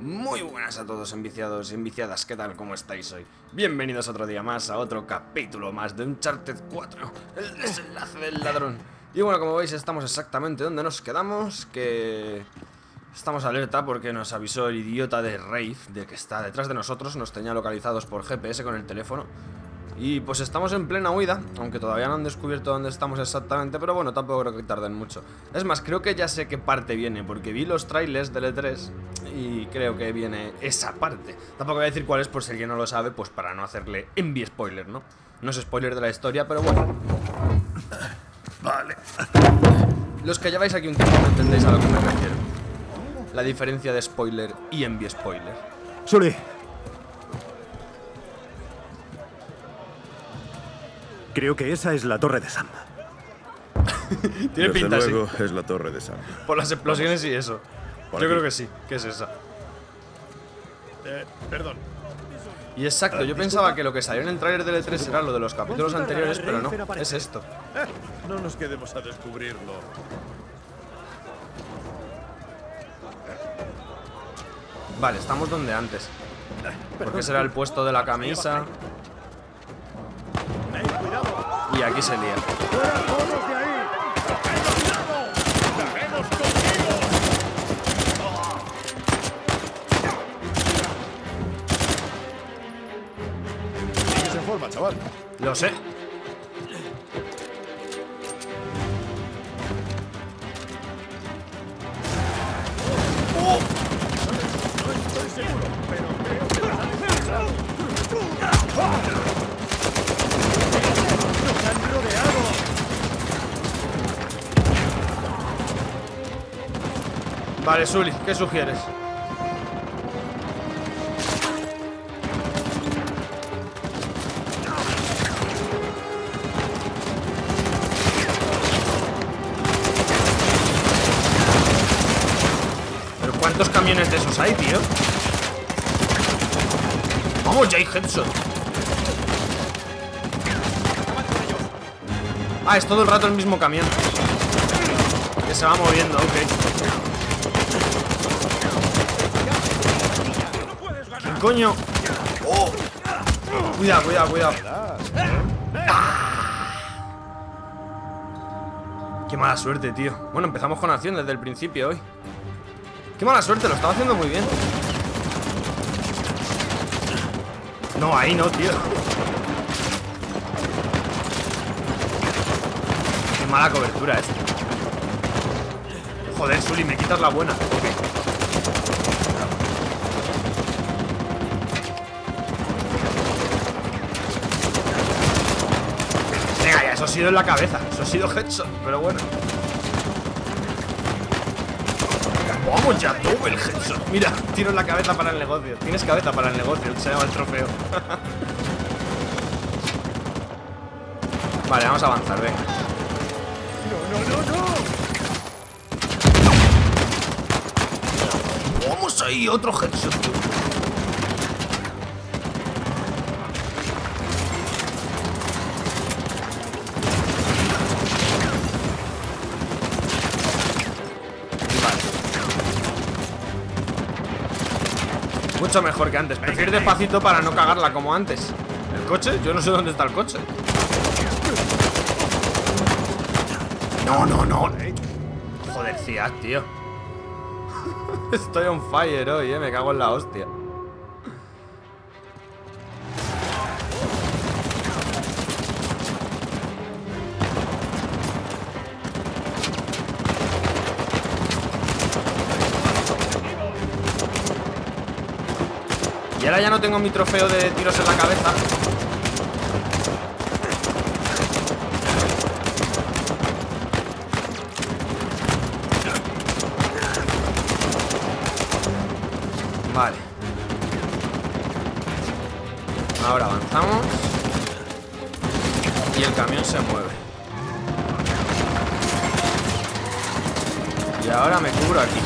Muy buenas a todos, enviciados y enviciadas, ¿qué tal? ¿Cómo estáis hoy? Bienvenidos otro día más, a otro capítulo más de Uncharted 4, el desenlace del ladrón. Y bueno, como veis, estamos exactamente donde nos quedamos, que estamos alerta porque nos avisó el idiota de Rafe, de que está detrás de nosotros, nos tenía localizados por GPS con el teléfono. Y pues estamos en plena huida, aunque todavía no han descubierto dónde estamos exactamente, pero bueno, tampoco creo que tarden mucho. Es más, creo que ya sé qué parte viene, porque vi los trailers del E3 y creo que viene esa parte. Tampoco voy a decir cuál es, por si alguien no lo sabe, pues para no hacerle envy spoiler, ¿no? No es spoiler de la historia, pero bueno. Vale. Los que lleváis aquí un tiempo no entendéis a lo que me refiero. La diferencia de spoiler y envy spoiler. Sully. Creo que esa es la torre de Sam. Tiene pinta, desde luego, sí. Es la torre de Sam. Por las explosiones. Vamos. Y eso. Por yo aquí. Creo que sí, que es esa. Perdón. Y exacto, yo pensaba que lo que salió en el tráiler del E3 era lo de los capítulos anteriores, pero no, es esto. No nos quedemos a descubrirlo. Vale, estamos donde antes. Porque será el puesto de la camisa. Y aquí se lía. ¿Qué se forma, chaval? Lo sé. No estoy seguro, pero creo que nos han encontrado. Vale, Sully, ¿qué sugieres? ¿Pero cuántos camiones de esos hay, tío? Vamos, Jay Henson. Ah, es todo el rato el mismo camión que se va moviendo, ok. Coño. Oh. Cuidado, cuidado, cuidado. ¡Ah! Qué mala suerte, tío. Bueno, empezamos con acción desde el principio hoy. Qué mala suerte, lo estaba haciendo muy bien. No, ahí no, tío. Qué mala cobertura esta. Joder, Sully, me quitas la buena. Ok. Eso ha sido en la cabeza, eso ha sido headshot, pero bueno. Vamos ya, tú, el headshot. Mira, tiro en la cabeza para el negocio. Tienes cabeza para el negocio, se llama el trofeo. Vale, vamos a avanzar, venga. No. Vamos ahí, otro headshot, tú. Mucho mejor que antes. Prefiero ir despacito para no cagarla como antes. ¿El coche? Yo no sé dónde está el coche. No, no, no. Joder, Ciat, tío. Estoy on fire hoy, me cago en la hostia. Ahora ya no tengo mi trofeo de tiros en la cabeza. Vale. Ahora avanzamos. Y el camión se mueve. Y ahora me cubro aquí.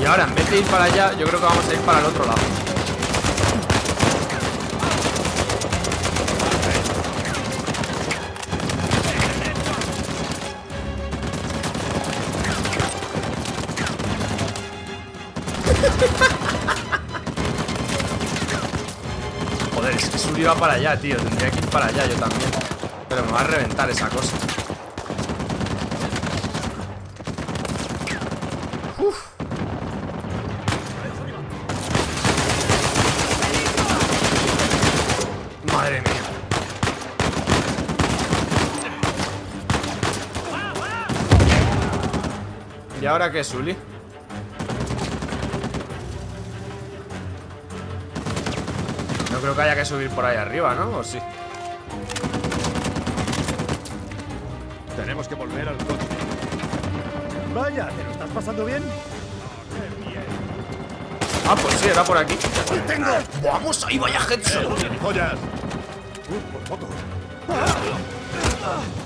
Y ahora, en vez de ir para allá, yo creo que vamos a ir para el otro lado. Joder, es que Sully va para allá, tío. Tendría que ir para allá yo también. Pero me va a reventar esa cosa. Uf. Madre mía. ¿Y ahora qué, Sully? No creo que haya que subir por ahí arriba, ¿no? ¿O sí? Tenemos que volver al coche. Vaya, ¿te lo estás pasando bien? Ah, pues sí, era por aquí. ¡Ahí tengo! ¡Vamos! ¡Ahí vaya headshot! ¡Joyas! ¡Por poco!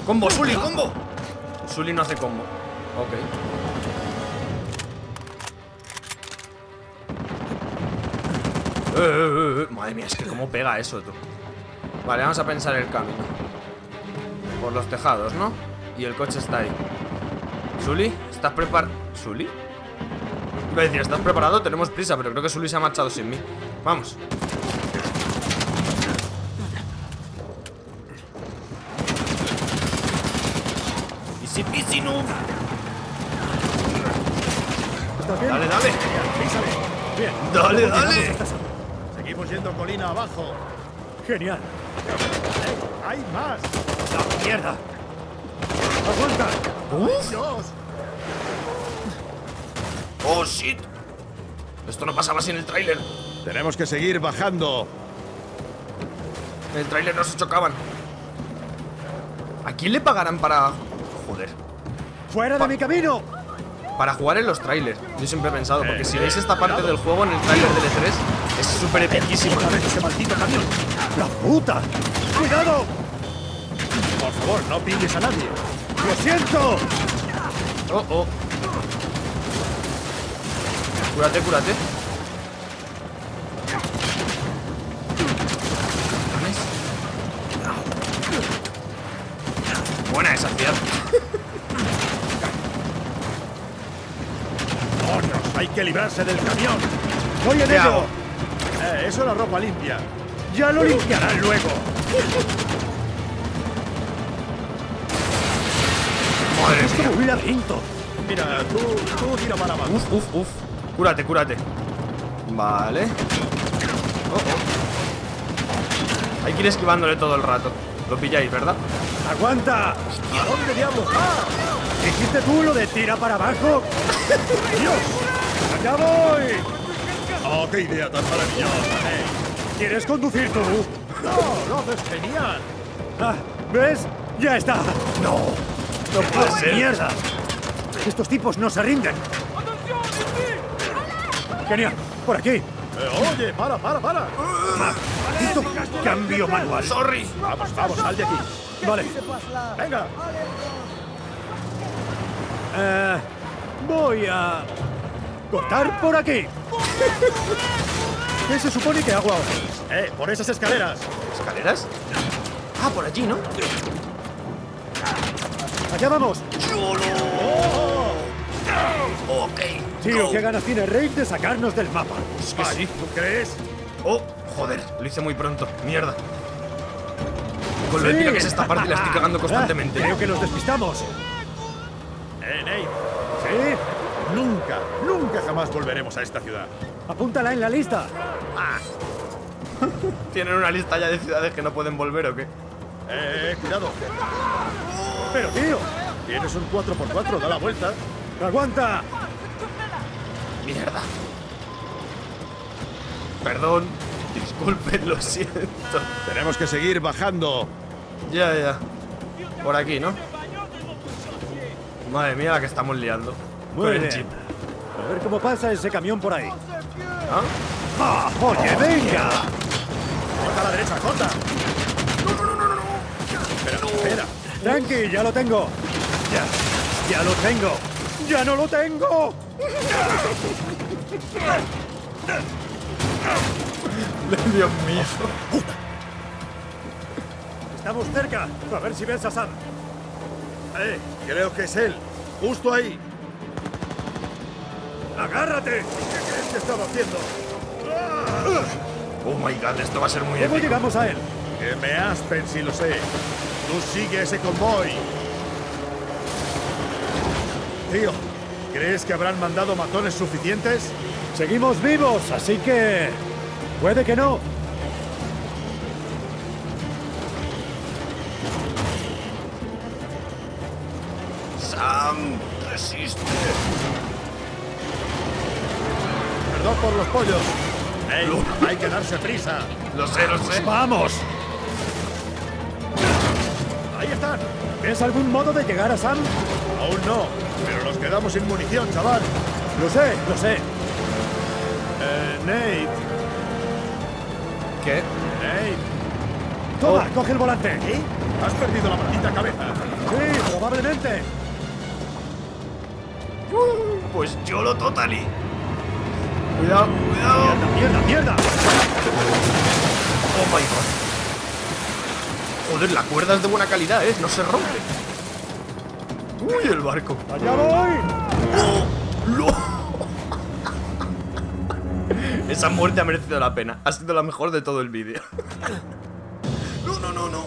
¡Combo, Sully! ¡Combo! Sully no hace combo. Ok. Madre mía, es que cómo pega eso, tú. Vale, vamos a pensar el camino. Por los tejados, ¿no? Y el coche está ahí. Sully, ¿estás preparado? ¿Sully? Iba a decir, ¿estás preparado? Tenemos prisa, pero creo que Sully se ha marchado sin mí. Vamos. Easy peasy, no. Dale, dale. Bien. Dale, dale. Seguimos yendo colina abajo. Genial. Hay más. La mierda. Aguanta. Dios. Oh shit. Esto no pasaba sin el tráiler. Tenemos que seguir bajando. El tráiler no se chocaban. ¿A quién le pagarán para joder? Fuera de mi camino. Para jugar en los trailers, yo siempre he pensado, porque si veis esta parte del juego en el trailer del E3, es súper epiquísimo. ¡Ese maldito camión! ¡La puta! ¡Cuidado! Por favor, no pilles a nadie. ¡Lo siento! ¡Oh, oh! Cúrate, cúrate. Buena esa ciudad. Hay que librarse del camión. Voy en ello. Eso es la ropa limpia. Ya lo limpiarán luego. Madre mía. Esto es un laberinto. Mira, tú tira para abajo. Uf, uf, uf. Cúrate, cúrate. Vale. Oh. Hay que ir esquivándole todo el rato. Lo pilláis, ¿verdad? ¡Aguanta! ¿A dónde diablos? ¡Ah! ¿Dijiste tú lo de tira para abajo? ¡Dios! ¡Ya voy! ¡Oh, qué idea tan maravillosa! ¿Quieres conducir tú? ¡No, no, es genial! Ah, ¿ves? ¡Ya está! ¡No! ¡No puede ser! ¡Mierda! Estos tipos no se rinden. ¡Atención, Indy! ¡Genial! ¡Por aquí! ¡Oye, para! ¡Maldito cambio manual! ¡Sorry! Vamos, sal de aquí. Vale. ¡Venga! Voy a... cortar por aquí. ¿Qué se supone que hago ahora? Por esas escaleras. ¿Escaleras? Ah, por allí, ¿no? Allá vamos. ¡Oh! Ok. Tío, qué ganas tiene Rafe de sacarnos del mapa. Es que sí. ¿Tú crees? Oh, joder, lo hice muy pronto. Mierda. Con lo épica que es esta parte y la estoy cagando constantemente. Creo que nos despistamos. Nate. ¿Sí? Nunca jamás volveremos a esta ciudad. Apúntala en la lista. Ah. ¿Tienen una lista ya de ciudades que no pueden volver o qué? Cuidado. Pero tío, tienes un 4x4, da la vuelta. ¡Aguanta! Mierda. Perdón, disculpen, lo siento. Tenemos que seguir bajando. Ya. Por aquí, ¿no? Madre mía, la que estamos liando. Muy bien. A ver cómo pasa ese camión por ahí. ¿Ah? ¡Ah! ¡Oye, venga! ¡Corta a la derecha, corta! ¡No! Espera. Tranqui, ya lo tengo. Ya lo tengo. ¡Ya no lo tengo! Dios mío. Estamos cerca. A ver si ves a Sam. Creo que es él. Justo ahí. ¡Agárrate! habéis estado haciendo? Oh my God, esto va a ser muy épico. ¿Cómo llegamos a él? Que me aspen si lo sé. Tú sigue ese convoy. Tío, ¿crees que habrán mandado matones suficientes? Seguimos vivos, así que... puede que no. Sam, resiste. Perdón por los pollos. Hey, hay que darse prisa. Lo sé, lo sé. ¡Vamos! Ahí están. ¿Ves algún modo de llegar a Sam? Aún no, pero nos quedamos sin munición, chaval. Lo sé, lo sé. Nate. ¿Qué? Nate. Toma, coge el volante. ¿Eh? Has perdido la maldita cabeza. Sí, probablemente. Pues yo lo totalí. Cuidado, cuidado. ¡Mierda, mierda, mierda! Oh my God. Joder, la cuerda es de buena calidad, ¿eh? No se rompe. Uy, el barco. ¡Allá voy! ¡No! ¡No! Esa muerte ha merecido la pena. Ha sido la mejor de todo el vídeo. No, no, no, no.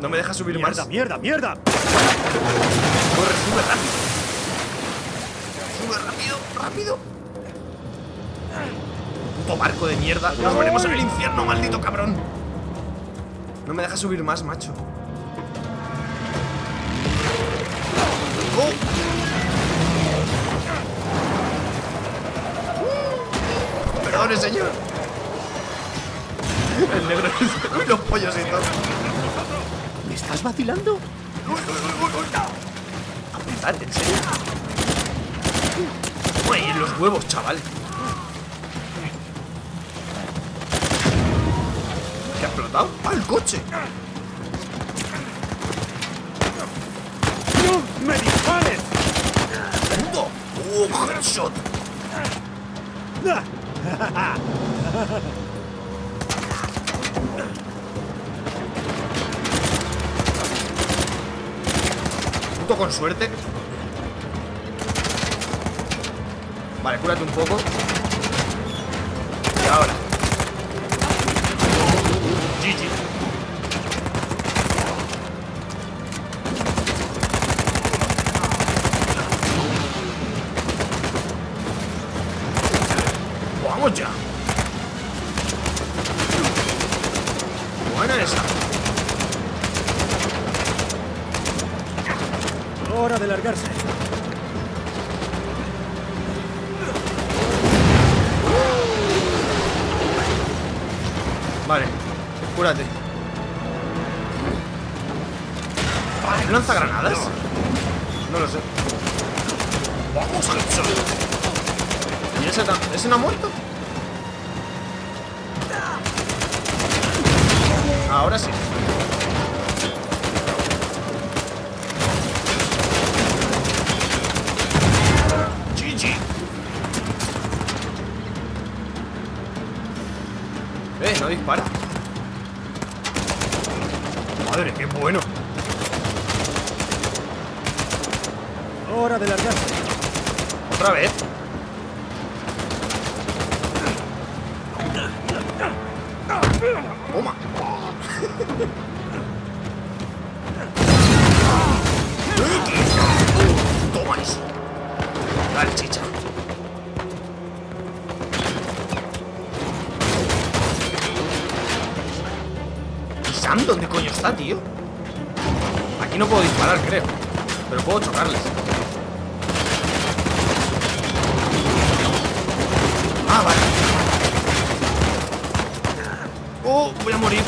No me deja subir más. ¡Mierda, mierda, mierda! Corre, sube rápido. ¡Rápido! ¡Rápido! ¡Puto barco de mierda! ¡Nos veremos en el infierno, maldito cabrón! No me deja subir más, macho. ¡Oh! ¡Perdone, señor! El negro y los pollos y todo. ¿Me estás vacilando? ¡Apretad, en serio! Uy, en los huevos, chaval. ¿Qué ha explotado? ¡Ah, el coche! ¡No me dispares! ¡Puto! ¡Oh, headshot! Puto con suerte. Vale, cúrate un poco. Y ahora GG. Vamos ya. Buena esa. Hora de largarse. Vale, cúrate. Vale, ¿lanza granadas? No lo sé. ¡Vamos, headshot! ¿Y ese no ha muerto? Ahora sí. No dispara. Madre, qué bueno. Hora de largarse. ¿Otra vez? Toma. Toma eso. Dale, chicha. ¿Dónde coño está, tío? Aquí no puedo disparar, creo. Pero puedo chocarles. Ah, vale. Oh, voy a morir.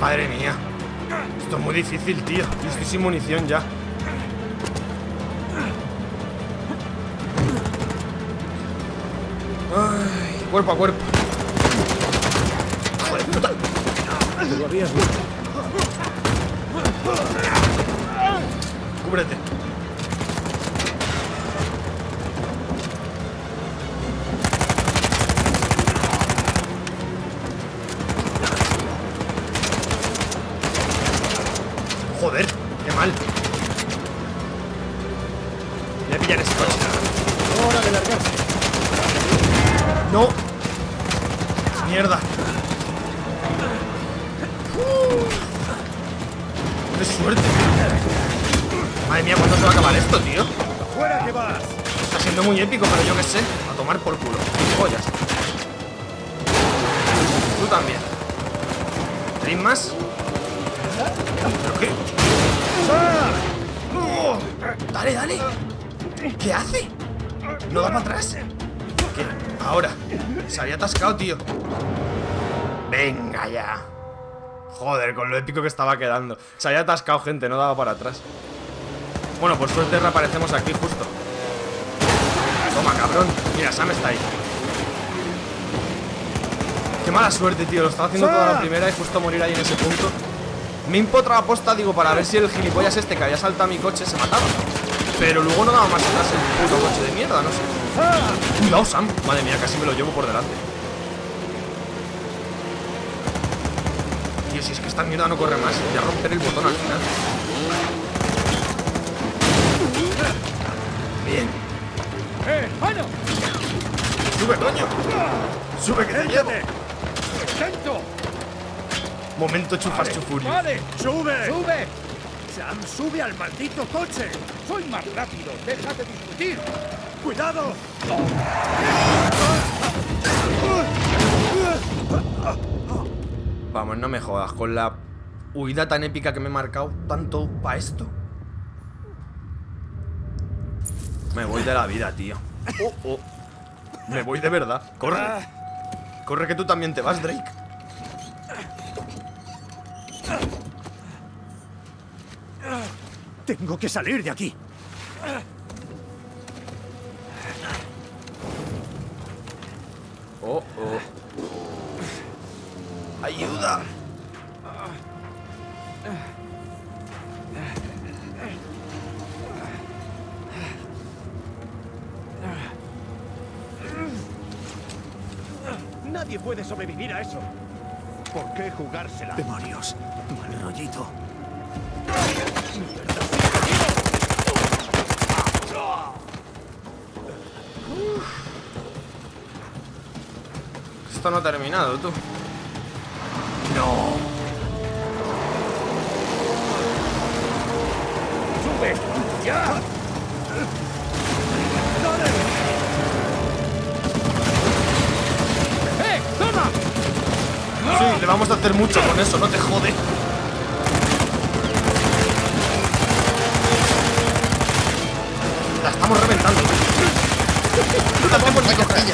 Madre mía. Esto es muy difícil, tío. Yo estoy sin munición ya. Ay, cuerpo a cuerpo. ¡Joder, puta! Cúbrete. Joder, qué mal. Voy a pillar ese coche. Hora de largarse. No. Mierda. ¡Qué suerte! Madre mía, ¿cuándo se va a acabar esto, tío? ¡Fuera que vas! Está siendo muy épico, pero yo qué sé. A tomar por culo. Joyas. Tú también. ¿Tenéis más? ¿Pero qué? ¡Oh! Dale, dale. ¿Qué hace? ¿No da para atrás? ¿Qué? Ahora. Se había atascado, tío. Venga ya. Joder, con lo épico que estaba quedando. Se había atascado, gente, no daba para atrás. Bueno, por suerte reaparecemos aquí justo. Toma, cabrón. Mira, Sam está ahí. Qué mala suerte, tío. Lo estaba haciendo toda la primera y justo morir ahí en ese punto. Me impotraba posta, digo, para ver si el gilipollas este que había saltado a mi coche se mataba. Pero luego no daba más atrás el puto coche de mierda, no sé. Cuidado, Sam. Madre mía, casi me lo llevo por delante. Tío, si es que esta mierda no corre más. Voy a romper el botón al final. Bien. ¡Sube, coño! ¡Sube, que te llevo! Momento chufas chufurio. ¡Vale! ¡Sube! ¡Sube! ¡Sam, sube al maldito coche! ¡Soy más rápido! ¡Deja de discutir! ¡Cuidado! Vamos, no me jodas. Con la huida tan épica que me he marcado tanto para esto. Me voy de la vida, tío. Oh, oh. Me voy de verdad. Corre. Corre que tú también te vas, Drake. Tengo que salir de aquí. Oh, oh. Ayuda. Nadie puede sobrevivir a eso. ¿Por qué jugársela? ¡Demonios! ¡Mal rollito! Esto no ha terminado, tú. ¡No! ¡Sube! ¡Ya! Sí, le vamos a hacer mucho con eso, no te jode. La estamos reventando. No la tenemos ni coger.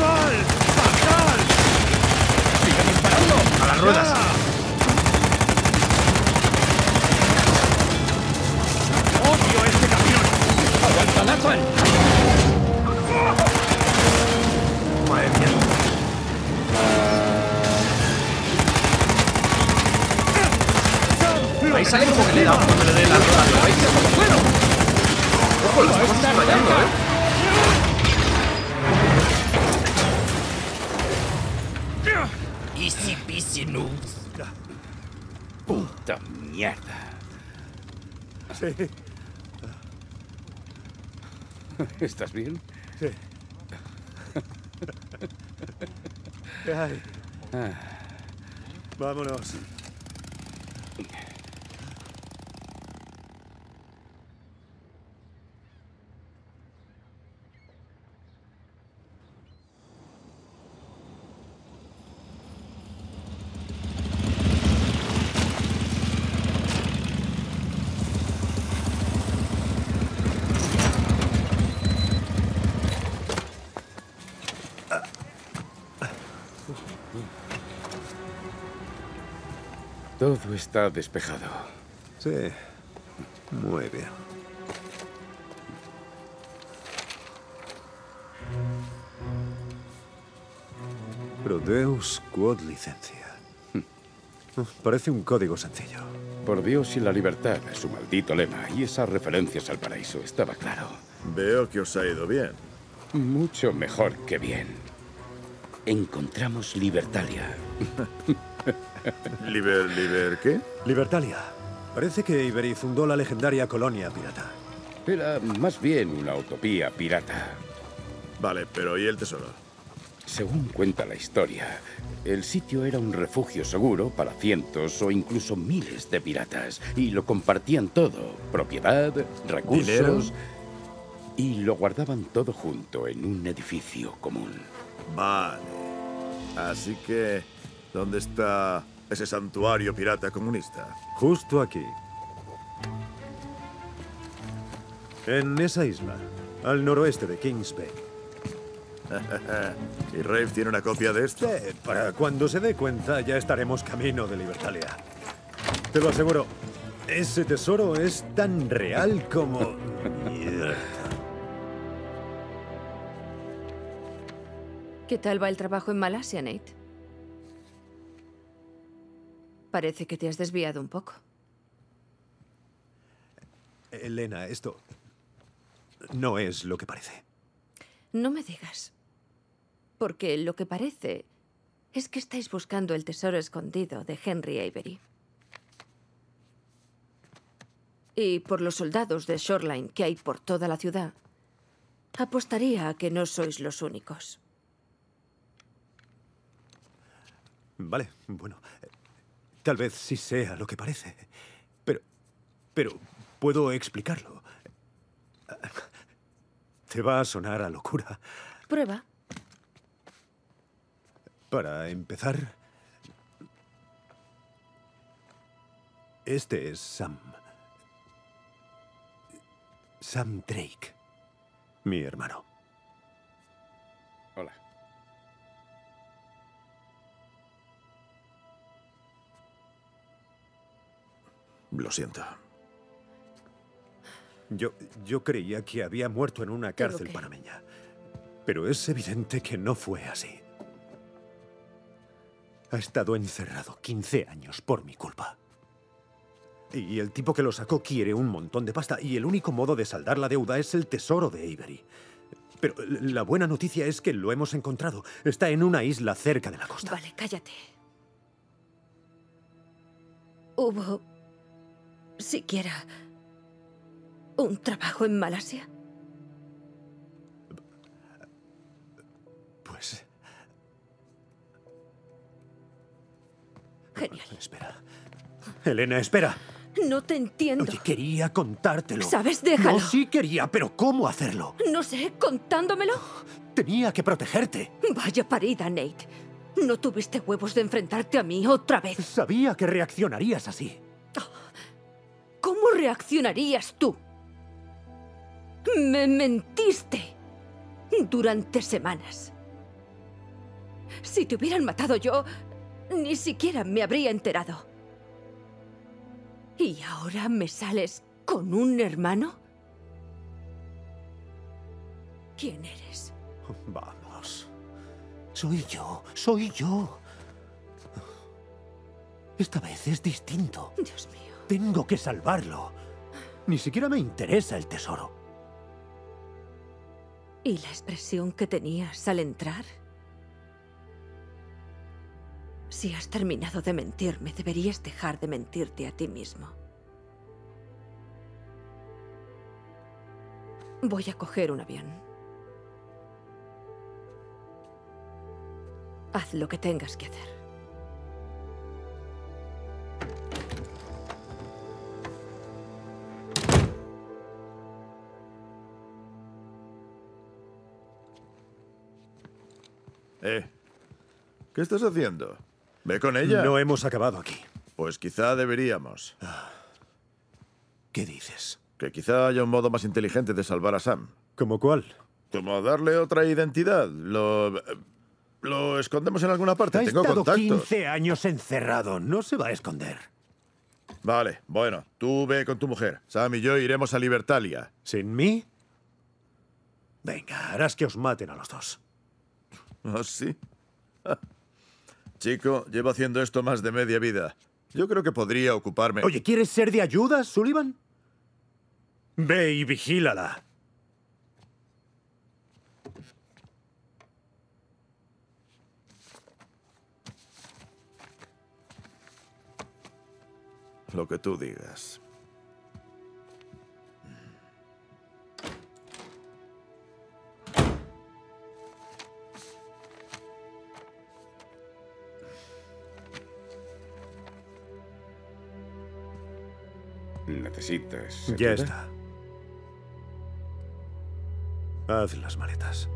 ¡Mal! ¡Fatal! ¡Sigue disparando! ¡A las ruedas! ¡Odio este camión! ¡Aguanta, Nathan! ¡Madre mía! Ahí sale como que le da un cuando le dé la rueda, ¿lo veis? Ojo, lo estamos rayando, ¿eh? Easy peasy noobs. Puta mierda. Sí. ¿Estás bien? Sí. Ay. Vámonos. Todo está despejado. Sí, muy bien. Prodeus quod licencia. Parece un código sencillo. Por Dios y la libertad, su maldito lema y esas referencias al paraíso, estaba claro. Veo que os ha ido bien. Mucho mejor que bien. Encontramos Libertalia. ¿Liber qué? Libertalia. Parece que Avery fundó la legendaria colonia pirata. Era más bien una utopía pirata. Vale, pero ¿y el tesoro? Según cuenta la historia, el sitio era un refugio seguro para cientos o incluso miles de piratas, y lo compartían todo, propiedad, recursos... ¿Dinero? Y lo guardaban todo junto en un edificio común. Vale. Así que, ¿dónde está ese santuario pirata comunista? Justo aquí. En esa isla, al noroeste de Kings Bay. ¿Y Rafe tiene una copia de esto? Sí, para cuando se dé cuenta ya estaremos camino de Libertalia. Te lo aseguro, ese tesoro es tan real como... ¿Qué tal va el trabajo en Malasia, Nate? Parece que te has desviado un poco. Elena, esto no es lo que parece. No me digas. Porque lo que parece es que estáis buscando el tesoro escondido de Henry Avery. Y por los soldados de Shoreline que hay por toda la ciudad, apostaría a que no sois los únicos. Vale, bueno, tal vez sí sea lo que parece, pero puedo explicarlo. Te va a sonar a locura. Prueba. Para empezar, este es Sam. Sam Drake, mi hermano. Hola. Lo siento. Yo creía que había muerto en una cárcel panameña. Pero es evidente que no fue así. Ha estado encerrado 15 años por mi culpa. Y el tipo que lo sacó quiere un montón de pasta. Y el único modo de saldar la deuda es el tesoro de Avery. Pero la buena noticia es que lo hemos encontrado. Está en una isla cerca de la costa. Vale, cállate. Hubo... siquiera... ¿un trabajo en Malasia? Pues... genial. Espera. Elena, espera. No te entiendo. Oye, quería contártelo. ¿Sabes? Déjalo. No, sí quería, pero ¿cómo hacerlo? No sé, contándomelo. Tenía que protegerte. Vaya parida, Nate. No tuviste huevos de enfrentarte a mí otra vez. Sabía que reaccionarías así. ¿Cómo reaccionarías tú? Me mentiste durante semanas. Si te hubieran matado yo, ni siquiera me habría enterado. ¿Y ahora me sales con un hermano? ¿Quién eres? Vamos. Soy yo. Esta vez es distinto. Dios mío. Tengo que salvarlo. Ni siquiera me interesa el tesoro. ¿Y la expresión que tenías al entrar? Si has terminado de mentirme, deberías dejar de mentirte a ti mismo. Voy a coger un avión. Haz lo que tengas que hacer. ¿Qué estás haciendo? ¿Ve con ella? No hemos acabado aquí. Pues quizá deberíamos. ¿Qué dices? Que quizá haya un modo más inteligente de salvar a Sam. ¿Cómo cuál? Como darle otra identidad. Lo escondemos en alguna parte. Tengo contactos. Ha estado 15 años encerrado. No se va a esconder. Vale, bueno. Tú ve con tu mujer. Sam y yo iremos a Libertalia. ¿Sin mí? Venga, harás que os maten a los dos. ¿Ah, sí? Chico, llevo haciendo esto más de media vida. Yo creo que podría ocuparme... Oye, ¿quieres ser de ayuda, Sullivan? Ve y vigílala. Lo que tú digas. ¿Necesitas ayuda? Ya está. Haz las maletas.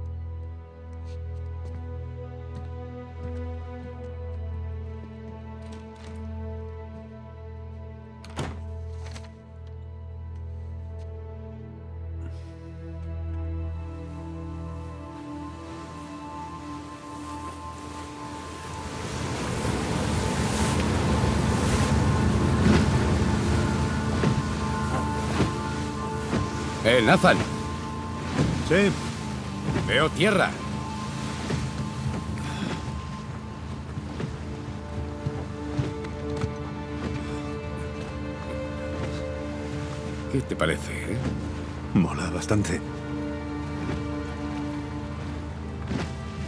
Nathan. Sí. Veo tierra. ¿Qué te parece, eh? Mola bastante.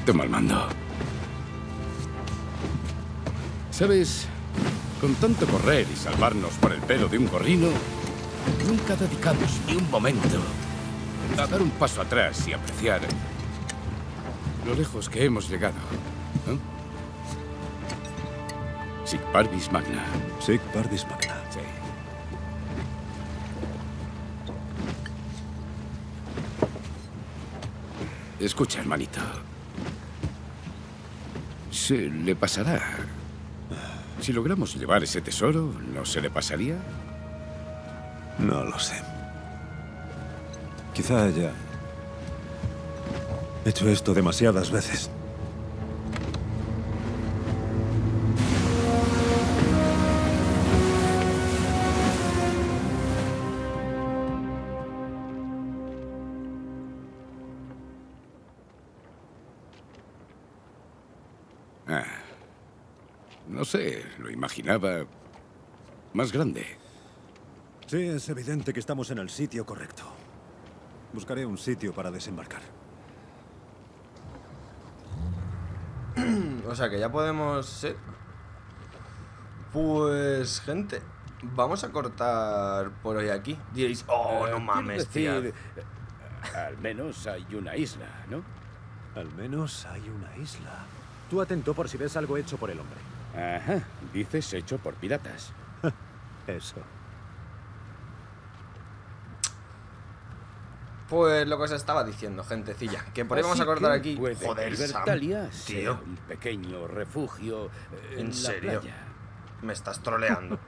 Toma el mando. ¿Sabes? Con tanto correr y salvarnos por el pelo de un gorrino, nunca dedicamos ni un momento a dar un paso atrás y apreciar lo lejos que hemos llegado. ¿Eh? Sic parvis magna. Sic parvis magna. Sí. Escucha, hermanito. Se le pasará. Si logramos llevar ese tesoro, ¿no se le pasaría? No lo sé. Quizá haya hecho esto demasiadas veces. Ah, no sé, lo imaginaba más grande. Sí, es evidente que estamos en el sitio correcto. Buscaré un sitio para desembarcar. O sea que ya podemos... Pues, gente, vamos a cortar por hoy aquí. Diréis, oh, no mames, tío. Al menos hay una isla, ¿no? Al menos hay una isla. Tú atento por si ves algo hecho por el hombre. Ajá, dices hecho por piratas. Eso. Pues lo que os estaba diciendo, gentecilla, que por ahí vamos a cortar aquí. Joder, Libertalia, Sam, tío. Un pequeño refugio en serio. Playa. Me estás troleando.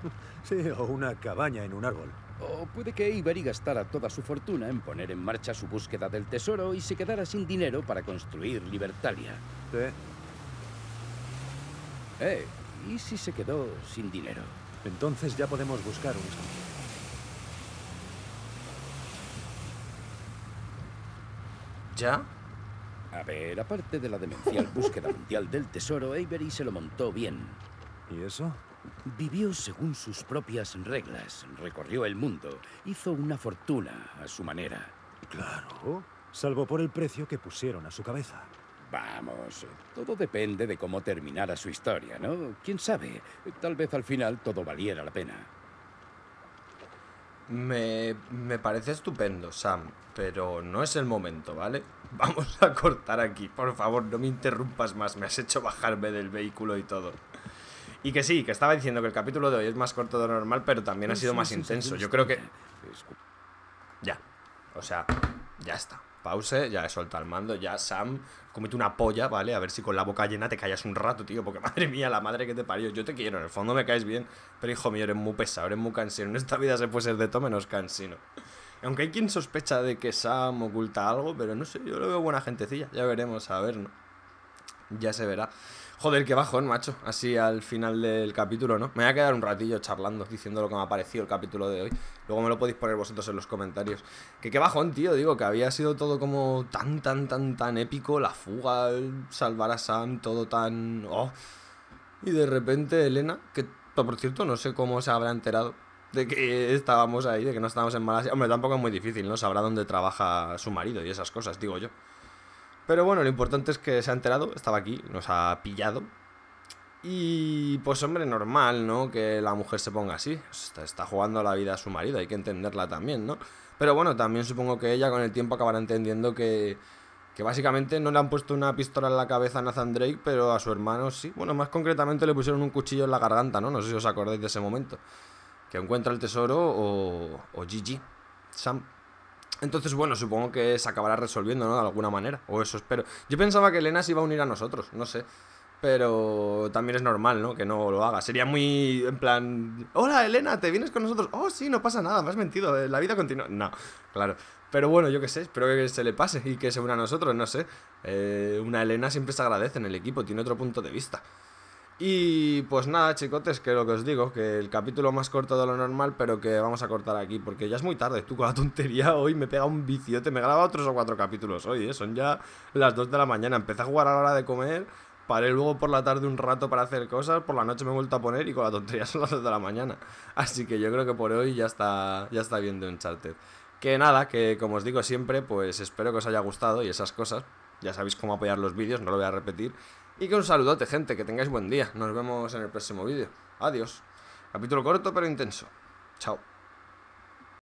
Sí, o una cabaña en un árbol. O puede que Avery gastara toda su fortuna en poner en marcha su búsqueda del tesoro y se quedara sin dinero para construir Libertalia. Sí. ¿Y si se quedó sin dinero? Entonces ya podemos buscar un sitio. ¿Ya? A ver, aparte de la demencial búsqueda mundial del tesoro, Avery se lo montó bien. ¿Y eso? Vivió según sus propias reglas, recorrió el mundo, hizo una fortuna a su manera. Claro, salvo por el precio que pusieron a su cabeza. Vamos, todo depende de cómo terminara su historia, ¿no? ¿Quién sabe? Tal vez al final todo valiera la pena. Me parece estupendo, Sam, pero no es el momento, ¿vale? Vamos a cortar aquí, por favor, no me interrumpas más, me has hecho bajarme del vehículo y todo. Y que sí, que estaba diciendo que el capítulo de hoy es más corto de lo normal, pero también ha sido más intenso, yo creo que... Ya, o sea, ya está. Pause, ya he soltado el mando, ya Sam, comete una polla, ¿vale? A ver si con la boca llena te callas un rato, tío, porque madre mía, la madre que te parió. Yo te quiero, en el fondo me caes bien, pero hijo mío, eres muy pesado, eres muy cansino. En esta vida se puede ser de todo menos cansino. Aunque hay quien sospecha de que Sam oculta algo, pero no sé, yo lo veo buena gentecilla. Ya veremos, a ver, ¿no? Ya se verá. Joder, qué bajón, macho. Así al final del capítulo, ¿no? Me voy a quedar un ratillo charlando, diciendo lo que me ha parecido el capítulo de hoy. Luego me lo podéis poner vosotros en los comentarios. Que qué bajón, tío. Digo, que había sido todo como tan épico. La fuga, salvar a Sam, todo tan... Oh. Y de repente Elena, que por cierto no sé cómo se habrá enterado de que estábamos ahí, de que no estábamos en Malasia. Hombre, tampoco es muy difícil, ¿no? Sabrá dónde trabaja su marido y esas cosas, digo yo. Pero bueno, lo importante es que se ha enterado, estaba aquí, nos ha pillado. Y pues hombre, normal, ¿no? Que la mujer se ponga así. Está jugando la vida a su marido, hay que entenderla también, ¿no? Pero bueno, también supongo que ella con el tiempo acabará entendiendo que básicamente no le han puesto una pistola en la cabeza a Nathan Drake, pero a su hermano sí. Bueno, más concretamente le pusieron un cuchillo en la garganta, ¿no? No sé si os acordáis de ese momento. Que encuentra el tesoro o GG, Sam. Entonces, bueno, supongo que se acabará resolviendo, ¿no? De alguna manera, o eso espero. Yo pensaba que Elena se iba a unir a nosotros, no sé. Pero también es normal, ¿no? Que no lo haga. Sería muy, en plan... Hola, Elena, ¿te vienes con nosotros? Oh, sí, no pasa nada, me has mentido, la vida continúa. No, claro. Pero bueno, yo qué sé, espero que se le pase y que se una a nosotros, no sé. Una Elena siempre se agradece en el equipo, tiene otro punto de vista. Y pues nada, chicotes, que lo que os digo, que el capítulo más corto de lo normal, pero que vamos a cortar aquí, porque ya es muy tarde. Tú con la tontería hoy me pega un viciote, me graba 3 o 4 capítulos hoy, ¿eh? Son ya las 2 de la mañana, empecé a jugar a la hora de comer, paré luego por la tarde un rato para hacer cosas, por la noche me he vuelto a poner y con la tontería son las 2 de la mañana. Así que yo creo que por hoy ya está bien de Uncharted. Que nada, que como os digo siempre, pues espero que os haya gustado y esas cosas. Ya sabéis cómo apoyar los vídeos, no lo voy a repetir. Y que un saludote, gente, que tengáis buen día. Nos vemos en el próximo vídeo. Adiós. Capítulo corto pero intenso. Chao.